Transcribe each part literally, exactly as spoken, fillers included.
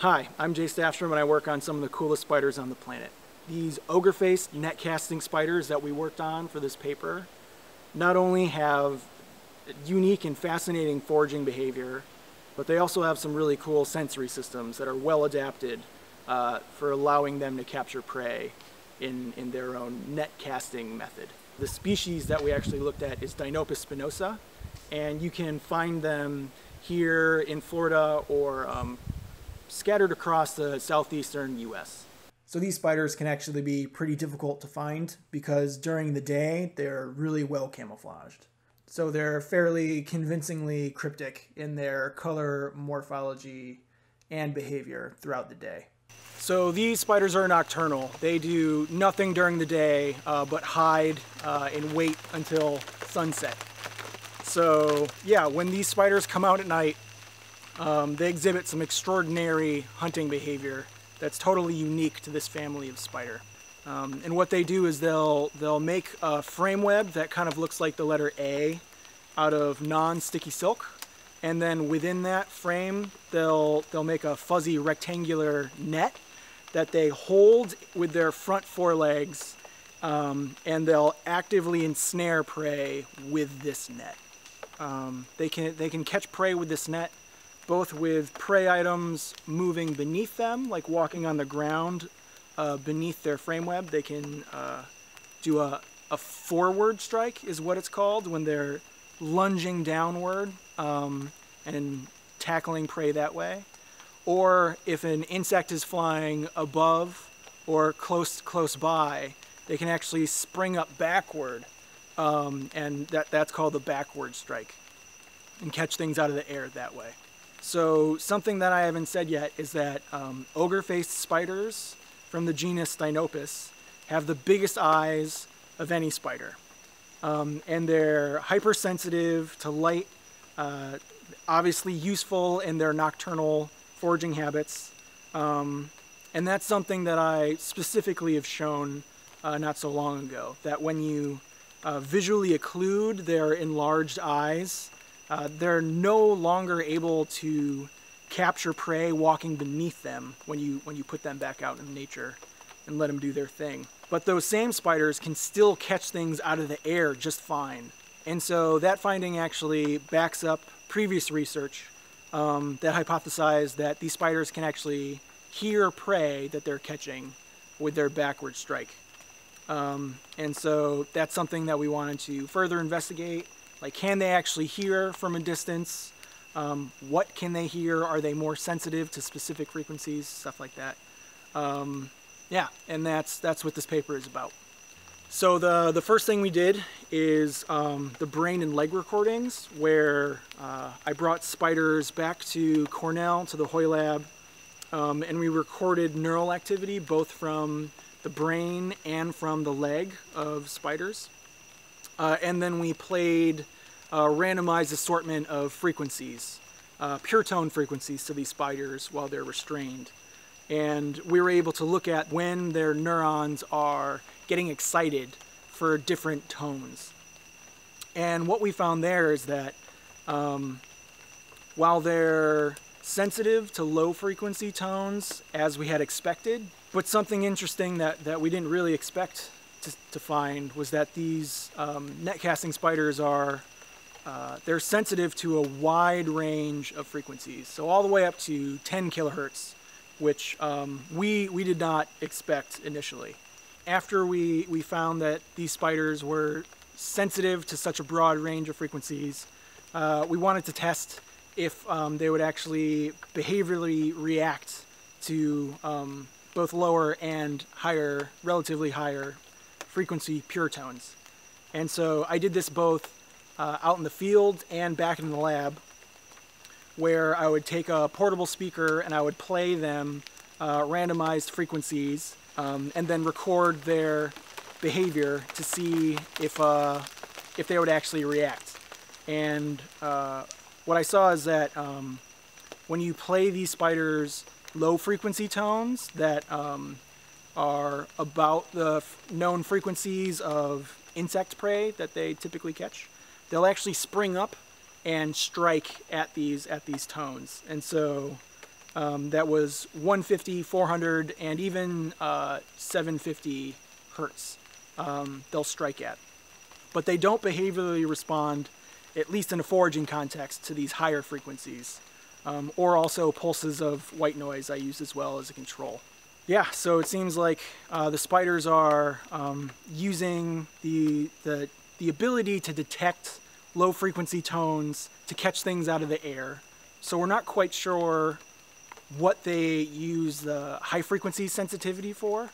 Hi, I'm Jay Staffstrom and I work on some of the coolest spiders on the planet. These ogre-faced net casting spiders that we worked on for this paper not only have unique and fascinating foraging behavior, but they also have some really cool sensory systems that are well adapted uh, for allowing them to capture prey in, in their own net casting method. The species that we actually looked at is Deinopis spinosa, and you can find them here in Florida or um, scattered across the southeastern U S So these spiders can actually be pretty difficult to find because during the day they're really well camouflaged. So they're fairly convincingly cryptic in their color, morphology, and behavior throughout the day. So these spiders are nocturnal. They do nothing during the day uh, but hide uh, and wait until sunset. So yeah, when these spiders come out at night, um, they exhibit some extraordinary hunting behavior that's totally unique to this family of spider. Um, and what they do is they'll, they'll make a frame web that kind of looks like the letter A out of non-sticky silk. And then within that frame, they'll, they'll make a fuzzy rectangular net that they hold with their front forelegs, um, and they'll actively ensnare prey with this net. Um, they can, they can catch prey with this net, both with prey items moving beneath them, like walking on the ground, Uh, beneath their frame web. They can uh, do a, a forward strike is what it's called, when they're lunging downward um, and tackling prey that way. Or if an insect is flying above or close close by, they can actually spring up backward, um, and that, that's called the backward strike, and catch things out of the air that way. So something that I haven't said yet is that um, ogre-faced spiders from the genus Deinopis have the biggest eyes of any spider. Um, and they're hypersensitive to light, uh, obviously useful in their nocturnal foraging habits. Um, and that's something that I specifically have shown uh, not so long ago, that when you uh, visually occlude their enlarged eyes, uh, they're no longer able to capture prey walking beneath them when you when you put them back out in nature and let them do their thing. But those same spiders can still catch things out of the air just fine. And so that finding actually backs up previous research um, that hypothesized that these spiders can actually hear prey that they're catching with their backward strike. Um, and so that's something that we wanted to further investigate. Like, can they actually hear from a distance? Um, what can they hear? Are they more sensitive to specific frequencies? Stuff like that. Um, yeah, and that's that's what this paper is about. So the, the first thing we did is um, the brain and leg recordings, where uh, I brought spiders back to Cornell, to the Hoy Lab, um, and we recorded neural activity both from the brain and from the leg of spiders. Uh, and then we played a randomized assortment of frequencies, uh, pure tone frequencies to these spiders while they're restrained. And we were able to look at when their neurons are getting excited for different tones. And what we found there is that um, while they're sensitive to low frequency tones, as we had expected, but something interesting that, that we didn't really expect to, to find was that these um, net casting spiders are Uh, they're sensitive to a wide range of frequencies, so all the way up to ten kilohertz, which um, we, we did not expect initially. After we, we found that these spiders were sensitive to such a broad range of frequencies, uh, we wanted to test if um, they would actually behaviorally react to um, both lower and higher, relatively higher frequency pure tones. And so I did this both Uh, out in the field and back in the lab, where I would take a portable speaker and I would play them uh, randomized frequencies um, and then record their behavior to see if, uh, if they would actually react. And uh, what I saw is that um, when you play these spiders low frequency tones that um, are about the known frequencies of insect prey that they typically catch, they'll actually spring up and strike at these at these tones. And so um, that was one fifty, four hundred, and even uh, seven fifty hertz um, they'll strike at. But they don't behaviorally respond, at least in a foraging context, to these higher frequencies, um, or also pulses of white noise I use as well as a control. Yeah, so it seems like uh, the spiders are um, using the, the, the ability to detect low frequency tones to catch things out of the air. So we're not quite sure what they use the high frequency sensitivity for.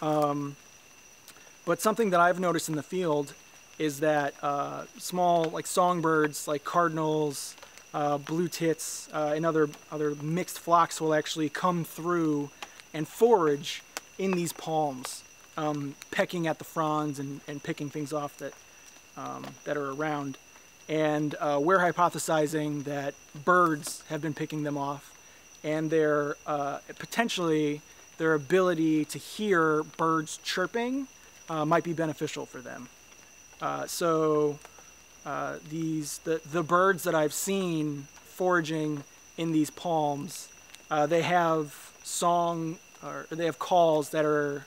Um, but something that I've noticed in the field is that uh, small, like songbirds, like cardinals, uh, blue tits, uh, and other, other mixed flocks will actually come through and forage in these palms, um, pecking at the fronds and, and picking things off that, um, that are around. And uh, we're hypothesizing that birds have been picking them off, and their, uh, potentially their ability to hear birds chirping uh, might be beneficial for them. Uh, so uh, these the, the birds that I've seen foraging in these palms, uh, they have song or they have calls that are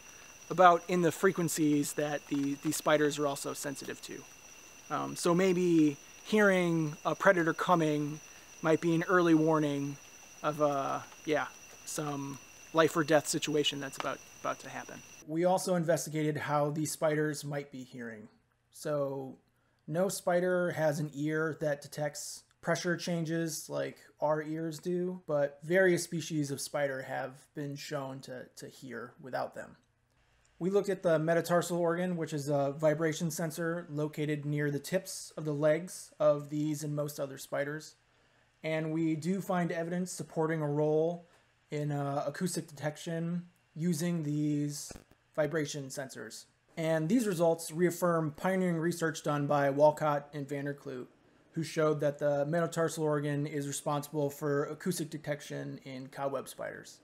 about in the frequencies that the, the spiders are also sensitive to. Um, so maybe hearing a predator coming might be an early warning of uh, yeah, some life or death situation that's about, about to happen. We also investigated how these spiders might be hearing. So no spider has an ear that detects pressure changes like our ears do, but various species of spider have been shown to, to hear without them. We looked at the metatarsal organ, which is a vibration sensor located near the tips of the legs of these and most other spiders. And we do find evidence supporting a role in uh, acoustic detection using these vibration sensors. And these results reaffirm pioneering research done by Walcott and Vanderclue, who showed that the metatarsal organ is responsible for acoustic detection in cobweb spiders.